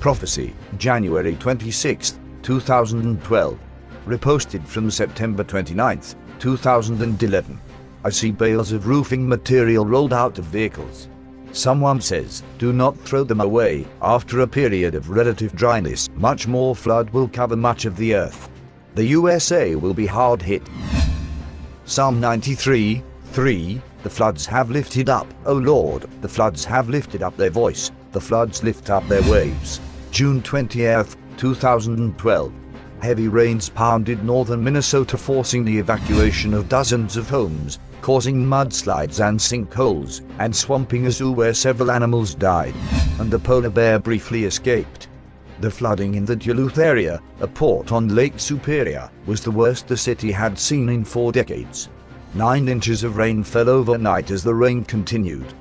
Prophecy, January 26, 2012. Reposted from September 29, 2011. I see bales of roofing material rolled out of vehicles. Someone says, do not throw them away. After a period of relative dryness, much more flood will cover much of the earth. The USA will be hard hit. Psalm 93, 3, the floods have lifted up, O Lord, the floods have lifted up their voice, the floods lift up their waves. June 20th, 2012. Heavy rains pounded northern Minnesota, forcing the evacuation of dozens of homes, causing mudslides and sinkholes, and swamping a zoo where several animals died, and the polar bear briefly escaped. The flooding in the Duluth area, a port on Lake Superior, was the worst the city had seen in 4 decades. 9 inches of rain fell overnight as the rain continued.